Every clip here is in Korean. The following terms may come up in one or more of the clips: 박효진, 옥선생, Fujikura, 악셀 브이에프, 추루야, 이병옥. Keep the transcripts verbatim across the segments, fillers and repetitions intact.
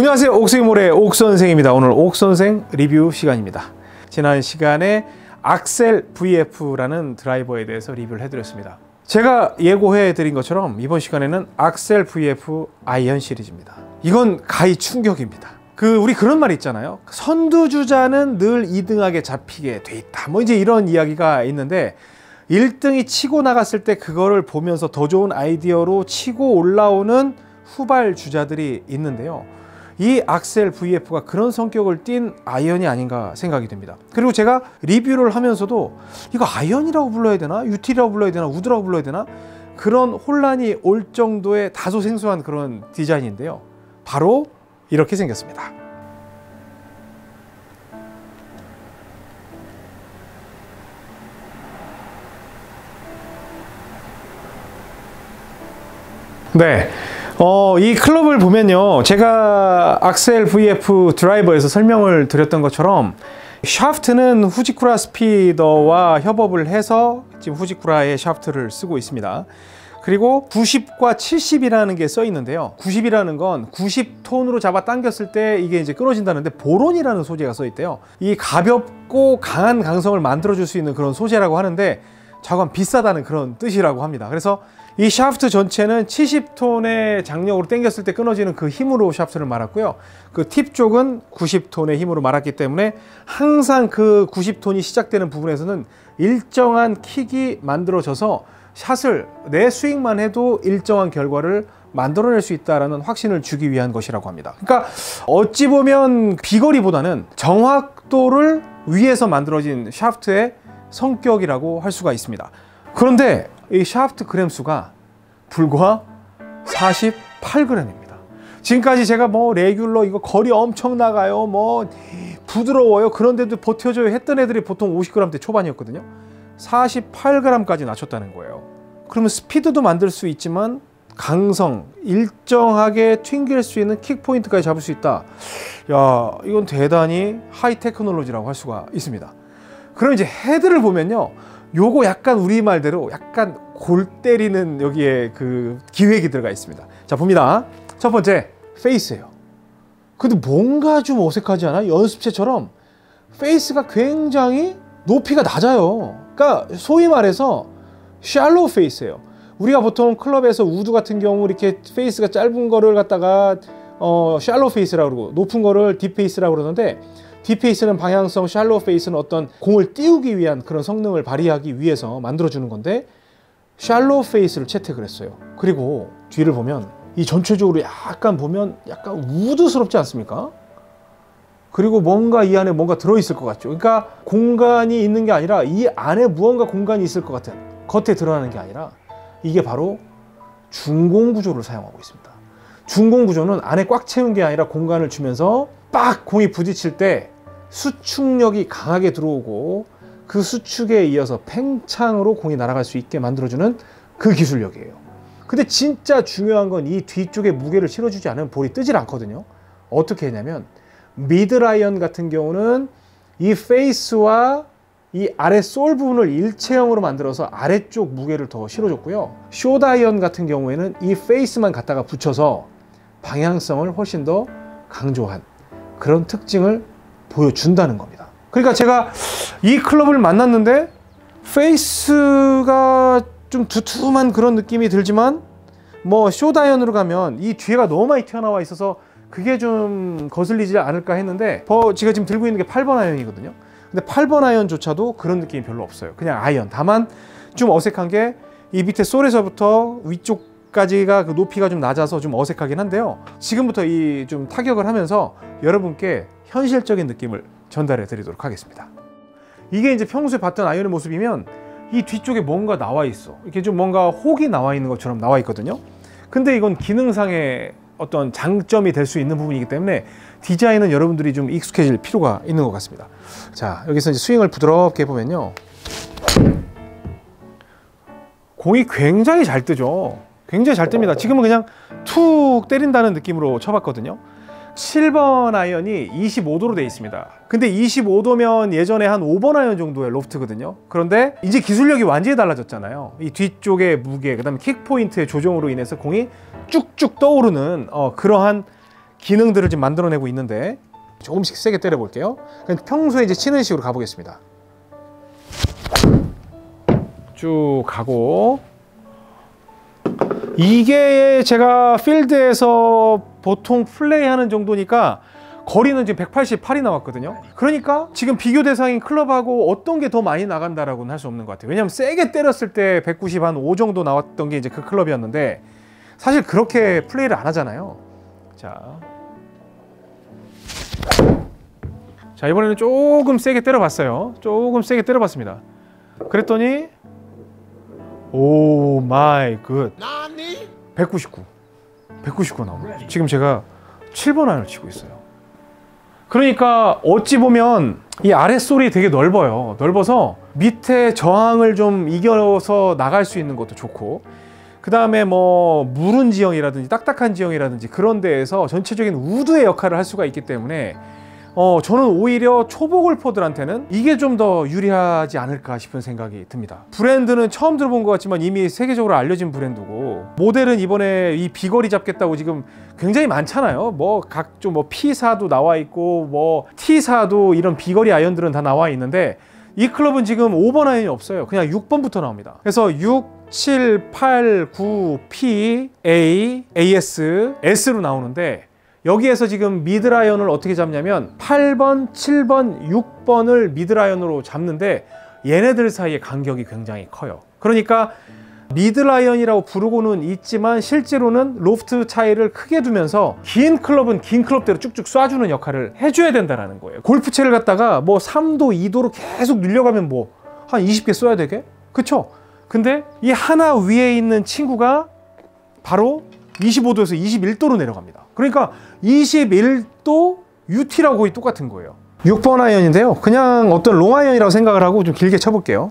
안녕하세요, 옥생이몰의 옥선생입니다. 오늘 옥선생 리뷰 시간입니다. 지난 시간에 악셀 브이에프라는 드라이버에 대해서 리뷰를 해드렸습니다. 제가 예고해 드린 것처럼 이번 시간에는 악셀 브이에프 아이언 시리즈입니다. 이건 가히 충격입니다. 그 우리 그런 말 있잖아요. 선두주자는 늘 이등하게 잡히게 돼 있다, 뭐 이제 이런 이야기가 있는데, 일등이 치고 나갔을 때 그거를 보면서 더 좋은 아이디어로 치고 올라오는 후발 주자들이 있는데요, 이 악셀 브이에프가 그런 성격을 띤 아이언이 아닌가 생각이 됩니다. 그리고 제가 리뷰를 하면서도 이거 아이언이라고 불러야 되나? 유틸이라고 불러야 되나? 우드라고 불러야 되나? 그런 혼란이 올 정도의 다소 생소한 그런 디자인인데요, 바로 이렇게 생겼습니다. 네, 어, 이 클럽을 보면요, 제가 악셀 브이에프 드라이버에서 설명을 드렸던 것처럼 샤프트는 후지쿠라 스피더와 협업을 해서 지금 후지쿠라의 샤프트를 쓰고 있습니다. 그리고 구십과 칠십이라는 게 써 있는데요, 구십이라는 건 구십 톤으로 잡아 당겼을 때 이게 이제 끊어진다는데 보론이라는 소재가 써 있대요. 이 가볍고 강한 강성을 만들어 줄 수 있는 그런 소재라고 하는데 자관 비싸다는 그런 뜻이라고 합니다. 그래서 이 샤프트 전체는 칠십 톤의 장력으로 당겼을 때 끊어지는 그 힘으로 샤프트를 말았고요, 그 팁 쪽은 구십 톤의 힘으로 말았기 때문에 항상 그 구십 톤이 시작되는 부분에서는 일정한 킥이 만들어져서 샷을 내 스윙만 해도 일정한 결과를 만들어낼 수 있다는 확신을 주기 위한 것이라고 합니다. 그러니까 어찌 보면 비거리보다는 정확도를 위해서 만들어진 샤프트의 성격이라고 할 수가 있습니다. 그런데 이 샤프트 그램수가 불과 사십팔 그램입니다. 지금까지 제가 뭐 레귤러 이거 거리 엄청 나가요, 뭐 부드러워요, 그런데도 버텨줘요 했던 애들이 보통 오십 그램대 초반이었거든요. 사십팔 그램까지 낮췄다는 거예요. 그러면 스피드도 만들 수 있지만 강성, 일정하게 튕길 수 있는 킥 포인트까지 잡을 수 있다. 야, 이건 대단히 하이 테크놀로지라고 할 수가 있습니다. 그럼 이제 헤드를 보면요, 요거 약간 우리말대로 약간 골 때리는 여기에 그 기획이 들어가 있습니다. 자, 봅니다. 첫 번째, 페이스예요. 근데 뭔가 좀 어색하지 않아요? 연습체처럼 페이스가 굉장히 높이가 낮아요. 그러니까 소위 말해서 샬로우 페이스예요. 우리가 보통 클럽에서 우드 같은 경우 이렇게 페이스가 짧은 거를 갖다가 어, 샬로우 페이스라고 그러고, 높은 거를 딥 페이스라고 그러는데, 딥페이스는 방향성, 샬로우 페이스는 어떤 공을 띄우기 위한 그런 성능을 발휘하기 위해서 만들어주는 건데, 샬로우 페이스를 채택을 했어요. 그리고 뒤를 보면 이 전체적으로 약간 보면 약간 우드스럽지 않습니까? 그리고 뭔가 이 안에 뭔가 들어있을 것 같죠. 그러니까 공간이 있는 게 아니라 이 안에 무언가 공간이 있을 것 같은, 겉에 드러나는 게 아니라 이게 바로 중공 구조를 사용하고 있습니다. 중공 구조는 안에 꽉 채운 게 아니라 공간을 주면서 빡 공이 부딪힐 때 수축력이 강하게 들어오고, 그 수축에 이어서 팽창으로 공이 날아갈 수 있게 만들어주는 그 기술력이에요. 근데 진짜 중요한 건 이 뒤쪽에 무게를 실어주지 않으면 볼이 뜨질 않거든요. 어떻게 했냐면, 미드라이언 같은 경우는 이 페이스와 이 아래 솔 부분을 일체형으로 만들어서 아래쪽 무게를 더 실어줬고요, 숏아이언 같은 경우에는 이 페이스만 갖다가 붙여서 방향성을 훨씬 더 강조한 그런 특징을 보여준다는 겁니다. 그러니까 제가 이 클럽을 만났는데 페이스가 좀 두툼한 그런 느낌이 들지만, 뭐 숏아이언으로 가면 이 뒤에가 너무 많이 튀어나와 있어서 그게 좀 거슬리지 않을까 했는데, 어, 제가 지금 들고 있는 게 팔 번 아이언이거든요 근데 팔 번 아이언조차도 그런 느낌이 별로 없어요. 그냥 아이언. 다만 좀 어색한 게 이 밑에 솔에서부터 위쪽 까지가 그 높이가 좀 낮아서 좀 어색하긴 한데요, 지금부터 이 좀 타격을 하면서 여러분께 현실적인 느낌을 전달해 드리도록 하겠습니다. 이게 이제 평소에 봤던 아이언의 모습이면 이 뒤쪽에 뭔가 나와 있어, 이렇게 좀 뭔가 혹이 나와 있는 것처럼 나와 있거든요. 근데 이건 기능상의 어떤 장점이 될 수 있는 부분이기 때문에 디자인은 여러분들이 좀 익숙해질 필요가 있는 것 같습니다. 자, 여기서 이제 스윙을 부드럽게 보면요, 공이 굉장히 잘 뜨죠. 굉장히 잘 뜹니다. 지금은 그냥 툭 때린다는 느낌으로 쳐봤거든요. 칠 번 아이언이 이십오 도로 되어 있습니다. 근데 이십오 도면 예전에 한 오 번 아이언 정도의 로프트거든요. 그런데 이제 기술력이 완전히 달라졌잖아요. 이 뒤쪽의 무게, 그 다음에 킥포인트의 조정으로 인해서 공이 쭉쭉 떠오르는 어, 그러한 기능들을 지금 만들어내고 있는데 조금씩 세게 때려볼게요. 평소에 이제 치는 식으로 가보겠습니다. 쭉 가고, 이게 제가 필드에서 보통 플레이하는 정도니까 거리는 지금 백팔십팔이 나왔거든요. 그러니까 지금 비교 대상인 클럽하고 어떤 게 더 많이 나간다라고는 할 수 없는 것 같아요. 왜냐면 세게 때렸을 때 백구십 한 오 정도 나왔던 게 이제 그 클럽이었는데 사실 그렇게 플레이를 안 하잖아요. 자, 자 이번에는 조금 세게 때려봤어요. 조금 세게 때려봤습니다. 그랬더니 오 마이 굿, 백구십구 백구십구 나옵니다. 지금 제가 칠 번 아이언을 치고 있어요. 그러니까 어찌 보면 이 아랫솔이 되게 넓어요. 넓어서 밑에 저항을 좀 이겨서 나갈 수 있는 것도 좋고, 그 다음에 뭐 무른 지형이라든지 딱딱한 지형이라든지 그런 데에서 전체적인 우드의 역할을 할 수가 있기 때문에 어 저는 오히려 초보 골퍼들한테는 이게 좀 더 유리하지 않을까 싶은 생각이 듭니다. 브랜드는 처음 들어본 것 같지만 이미 세계적으로 알려진 브랜드고, 모델은 이번에 이 비거리 잡겠다고 지금 굉장히 많잖아요. 뭐 각종 뭐 피 사도 나와 있고 뭐 티 사도 이런 비거리 아이언들은 다 나와 있는데 이 클럽은 지금 오 번 아이언이 없어요. 그냥 육 번부터 나옵니다. 그래서 육, 칠, 팔, 구, 피, 에이, 에이에스, 에스로 나오는데 여기에서 지금 미드라이언을 어떻게 잡냐면 팔 번, 칠 번, 육 번을 미드라이언으로 잡는데 얘네들 사이의 간격이 굉장히 커요. 그러니까 미드라이언이라고 부르고는 있지만 실제로는 로프트 차이를 크게 두면서 긴 클럽은 긴 클럽대로 쭉쭉 쏴주는 역할을 해줘야 된다는 거예요. 골프채를 갖다가 뭐 삼 도, 이 도로 계속 늘려가면 뭐 한 이십 개 쏴야 되게? 그쵸? 근데 이 하나 위에 있는 친구가 바로 이십오 도에서 이십일 도로 내려갑니다. 그러니까 이십일 도 유티라고 거의 똑같은 거예요. 육 번 아이언인데요, 그냥 어떤 롱 아이언이라고 생각을 하고 좀 길게 쳐볼게요.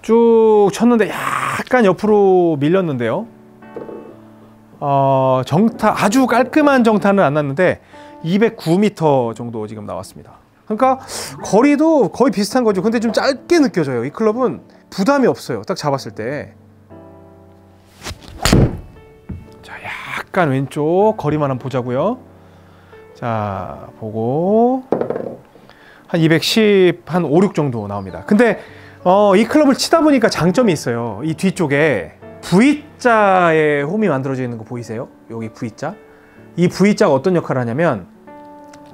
쭉 쳤는데 약간 옆으로 밀렸는데요, 어, 정타, 아주 깔끔한 정타는 안 났는데 이백구 미터 정도 지금 나왔습니다. 그러니까 거리도 거의 비슷한 거죠. 근데 좀 짧게 느껴져요. 이 클럽은 부담이 없어요. 딱 잡았을 때 약간 왼쪽 거리만 한번 보자고요. 자, 보고 한 이백십, 한 오, 육 정도 나옵니다. 근데 어, 이 클럽을 치다 보니까 장점이 있어요. 이 뒤쪽에 V자의 홈이 만들어져 있는 거 보이세요? 여기 V자. 이 V자가 어떤 역할을 하냐면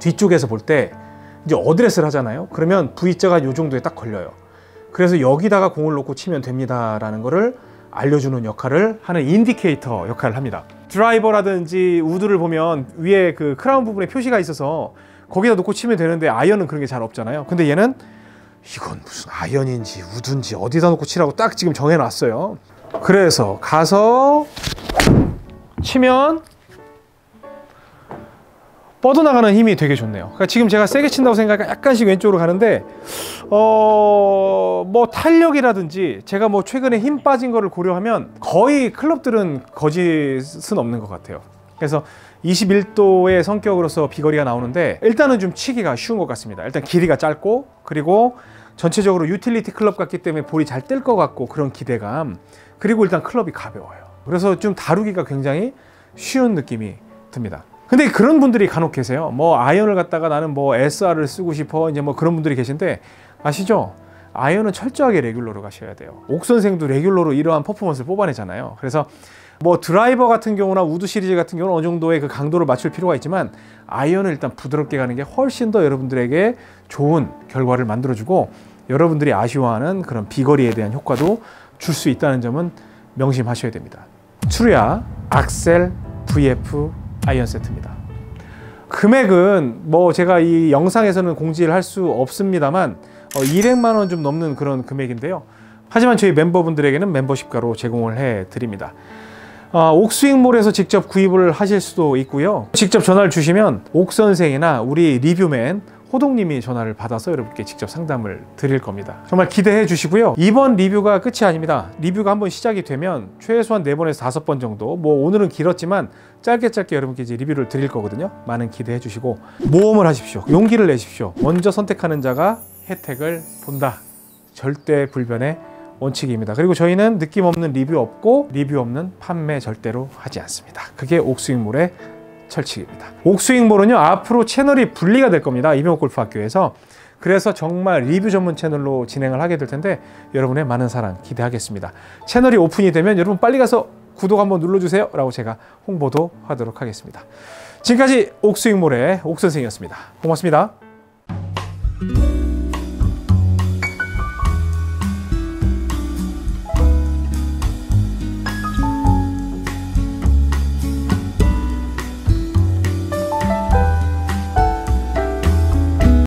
뒤쪽에서 볼 때 이제 어드레스를 하잖아요. 그러면 V자가 요 정도에 딱 걸려요. 그래서 여기다가 공을 놓고 치면 됩니다라는 거를 알려주는 역할을 하는 인디케이터 역할을 합니다. 드라이버라든지 우드를 보면 위에 그 크라운 부분에 표시가 있어서 거기다 놓고 치면 되는데 아이언은 그런 게 잘 없잖아요. 근데 얘는 이건 무슨 아이언인지 우드인지 어디다 놓고 치라고 딱 지금 정해놨어요. 그래서 가서 치면 뻗어나가는 힘이 되게 좋네요. 그러니까 지금 제가 세게 친다고 생각하니까 약간씩 왼쪽으로 가는데 어 뭐 탄력이라든지 제가 뭐 최근에 힘 빠진 거를 고려하면 거의 클럽들은 거짓은 없는 것 같아요. 그래서 이십일 도의 성격으로서 비거리가 나오는데 일단은 좀 치기가 쉬운 것 같습니다. 일단 길이가 짧고, 그리고 전체적으로 유틸리티 클럽 같기 때문에 볼이 잘 뜰 것 같고 그런 기대감, 그리고 일단 클럽이 가벼워요. 그래서 좀 다루기가 굉장히 쉬운 느낌이 듭니다. 근데 그런 분들이 간혹 계세요. 뭐 아이언을 갖다가 나는 뭐 에스알을 쓰고 싶어, 이제 뭐 그런 분들이 계신데 아시죠? 아이언은 철저하게 레귤러로 가셔야 돼요. 옥선생도 레귤러로 이러한 퍼포먼스를 뽑아내잖아요. 그래서 뭐 드라이버 같은 경우나 우드 시리즈 같은 경우는 어느 정도의 그 강도를 맞출 필요가 있지만 아이언을 일단 부드럽게 가는 게 훨씬 더 여러분들에게 좋은 결과를 만들어주고 여러분들이 아쉬워하는 그런 비거리에 대한 효과도 줄 수 있다는 점은 명심하셔야 됩니다. 추루야 악셀 브이에프 아이언 세트입니다. 금액은 뭐 제가 이 영상에서는 공지를 할 수 없습니다만 어 이백만 원 좀 넘는 그런 금액인데요. 하지만 저희 멤버분들에게는 멤버십가로 제공을 해 드립니다. 어, 옥스윙몰에서 직접 구입을 하실 수도 있고요. 직접 전화를 주시면 옥선생이나 우리 리뷰맨 호동님이 전화를 받아서 여러분께 직접 상담을 드릴 겁니다. 정말 기대해 주시고요. 이번 리뷰가 끝이 아닙니다. 리뷰가 한번 시작이 되면 최소한 네 번에서 다섯 번 정도, 뭐 오늘은 길었지만 짧게 짧게 여러분께 이제 리뷰를 드릴 거거든요. 많은 기대해 주시고 모험을 하십시오. 용기를 내십시오. 먼저 선택하는 자가 혜택을 본다. 절대 불변의 원칙입니다. 그리고 저희는 느낌 없는 리뷰 없고 리뷰 없는 판매 절대로 하지 않습니다. 그게 옥수익몰의 철칙입니다. 옥수익몰은요 앞으로 채널이 분리가 될 겁니다. 이병옥 골프학교에서. 그래서 정말 리뷰 전문 채널로 진행을 하게 될 텐데 여러분의 많은 사랑 기대하겠습니다. 채널이 오픈이 되면 여러분 빨리 가서 구독 한번 눌러주세요 라고 제가 홍보도 하도록 하겠습니다. 지금까지 옥수익몰의 옥선생이었습니다. 고맙습니다.